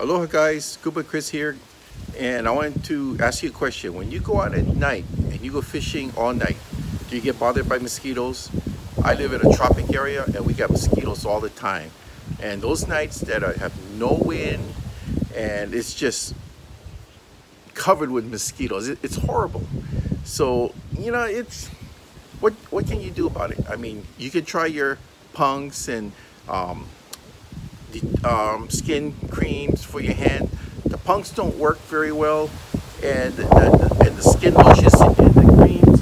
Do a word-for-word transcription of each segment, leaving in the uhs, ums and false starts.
Aloha guys, Scuba Chris here, and I wanted to ask you a question. When you go out at night and you go fishing all night, do you get bothered by mosquitoes? I live in a tropic area and we got mosquitoes all the time. And those nights that I have no wind and it's just covered with mosquitoes, it's horrible. So, you know, it's, what, what can you do about it? I mean, you can try your pungs and um, the um, skin creams for your hand. The punks don't work very well, and the, the, and the skin lotions and the creams,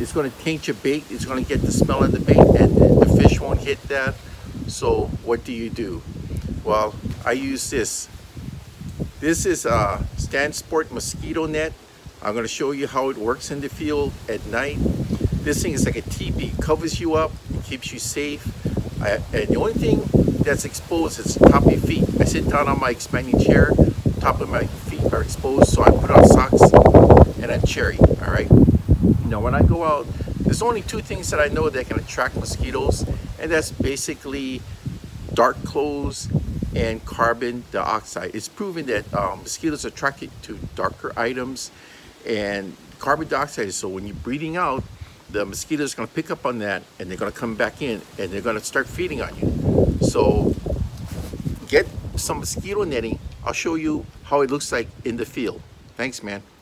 it's going to taint your bait, it's going to get the smell of the bait, and the fish won't hit that. So what do you do? Well, I use this. This is a Stansport mosquito net. I'm going to show you how it works in the field at night. This thing is like a teepee, covers you up, it keeps you safe. I, and the only thing that's exposed is the top of your feet. I sit down on my expanding chair, the top of my feet are exposed, so I put on socks and I'm cherry, all right? Now when I go out, there's only two things that I know that can attract mosquitoes, and that's basically dark clothes and carbon dioxide. It's proven that um, mosquitoes are attracted to darker items, and carbon dioxide, so when you're breathing out, the mosquitoes are going to pick up on that and they're going to come back in and they're going to start feeding on you. So get some mosquito netting. I'll show you how it looks like in the field. Thanks, man.